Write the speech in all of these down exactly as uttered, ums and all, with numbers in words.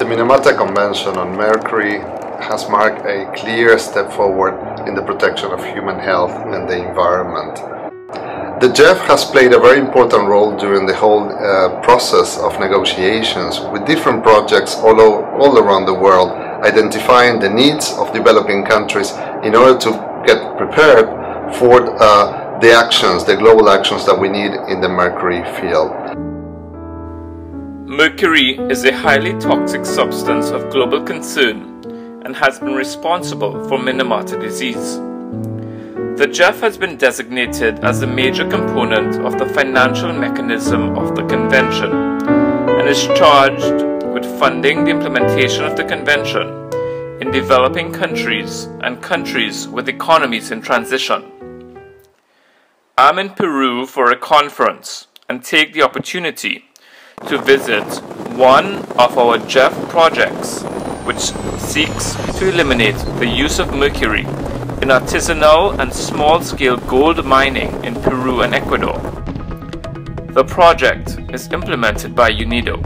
The Minamata Convention on Mercury has marked a clear step forward in the protection of human health and the environment. The G E F has played a very important role during the whole uh, process of negotiations with different projects all, all around the world, identifying the needs of developing countries in order to get prepared for uh, the actions, the global actions that we need in the mercury field. Mercury is a highly toxic substance of global concern and has been responsible for Minamata disease. The G E F has been designated as a major component of the financial mechanism of the Convention and is charged with funding the implementation of the Convention in developing countries and countries with economies in transition. I'm in Peru for a conference and take the opportunity to visit one of our G E F projects, which seeks to eliminate the use of mercury in artisanal and small-scale gold mining in Peru and Ecuador. The project is implemented by UNIDO.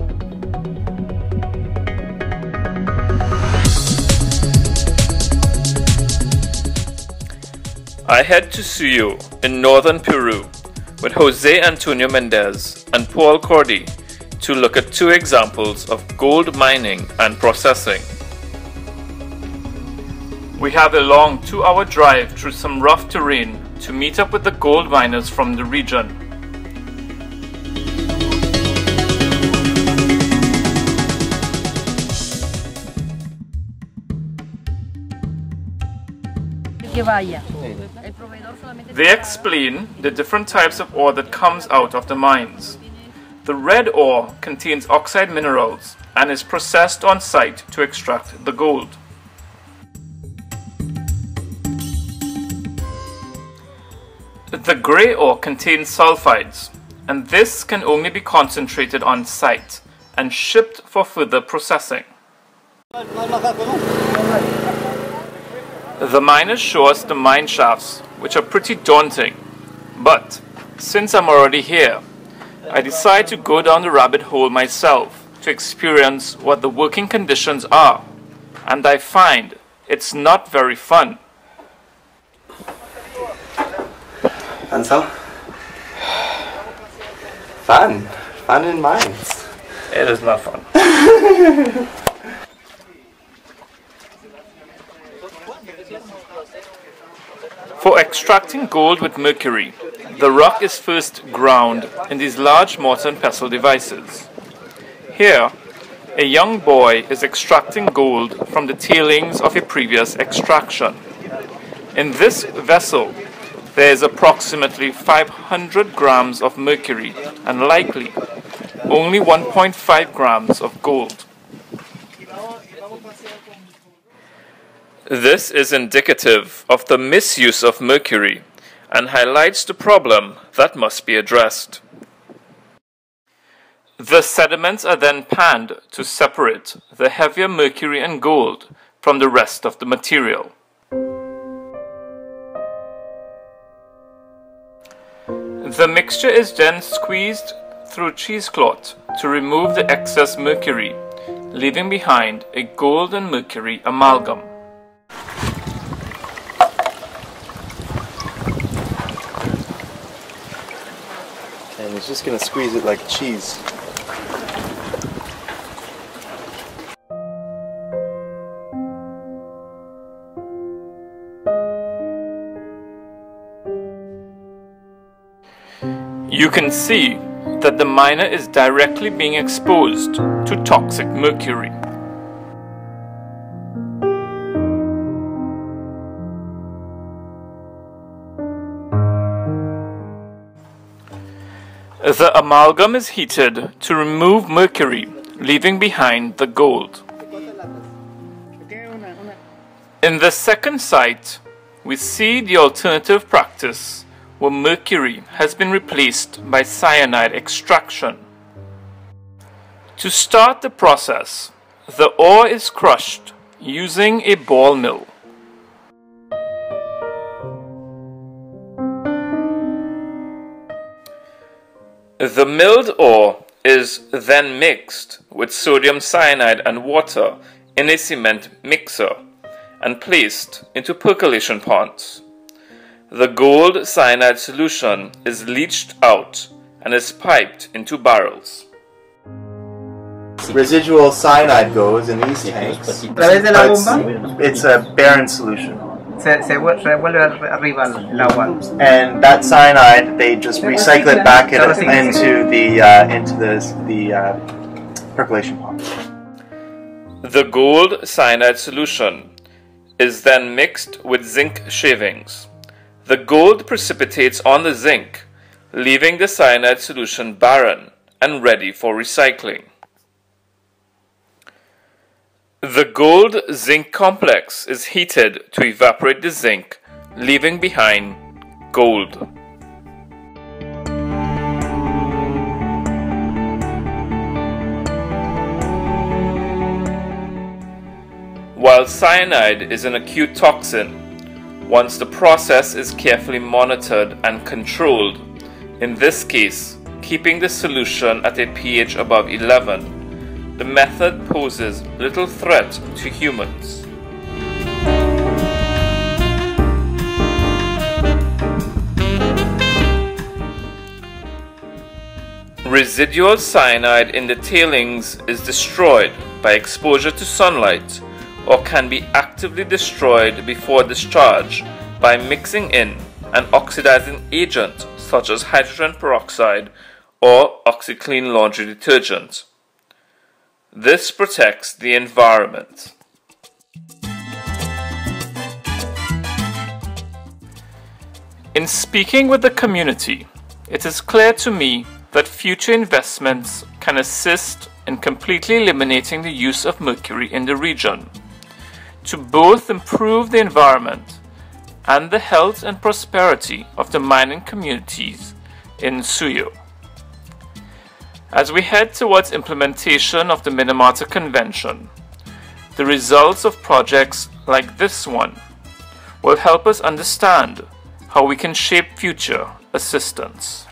I head to Suyo in northern Peru with Jose Antonio Mendez and Paul Cordy to look at two examples of gold mining and processing. We have a long two-hour drive through some rough terrain to meet up with the gold miners from the region. They explain the different types of ore that comes out of the mines. The red ore contains oxide minerals and is processed on site to extract the gold. The grey ore contains sulfides, and this can only be concentrated on site and shipped for further processing. The miners show us the mine shafts, which are pretty daunting, but since I'm already here, I decide to go down the rabbit hole myself to experience what the working conditions are, and I find it's not very fun. And so, fun, fun in mines. It is not fun. For extracting gold with mercury, the rock is first ground in these large mortar and pestle devices. Here, a young boy is extracting gold from the tailings of a previous extraction. In this vessel, there is approximately five hundred grams of mercury and likely only one point five grams of gold. This is indicative of the misuse of mercury and highlights the problem that must be addressed. The sediments are then panned to separate the heavier mercury and gold from the rest of the material. The mixture is then squeezed through cheesecloth to remove the excess mercury, leaving behind a gold and mercury amalgam. And it's just going to squeeze it like cheese. You can see that the miner is directly being exposed to toxic mercury. The amalgam is heated to remove mercury, leaving behind the gold. In the second site, we see the alternative practice where mercury has been replaced by cyanide extraction. To start the process, the ore is crushed using a ball mill. The milled ore is then mixed with sodium cyanide and water in a cement mixer and placed into percolation ponds. The gold cyanide solution is leached out and is piped into barrels. Residual cyanide goes in these tanks. It's a barren solution. Se, se, se vuelve arriba el agua. And that cyanide, they just recycle it back in, into the uh, into the the uh, percolation pond. The gold cyanide solution is then mixed with zinc shavings. The gold precipitates on the zinc, leaving the cyanide solution barren and ready for recycling. The gold-zinc complex is heated to evaporate the zinc, leaving behind gold. While cyanide is an acute toxin, once the process is carefully monitored and controlled, in this case, keeping the solution at a pH above eleven, the method poses little threat to humans. Residual cyanide in the tailings is destroyed by exposure to sunlight or can be actively destroyed before discharge by mixing in an oxidizing agent such as hydrogen peroxide or OxiClean laundry detergent. This protects the environment. In speaking with the community, it is clear to me that future investments can assist in completely eliminating the use of mercury in the region, to both improve the environment and the health and prosperity of the mining communities in Suyo. As we head towards implementation of the Minamata Convention, the results of projects like this one will help us understand how we can shape future assistance.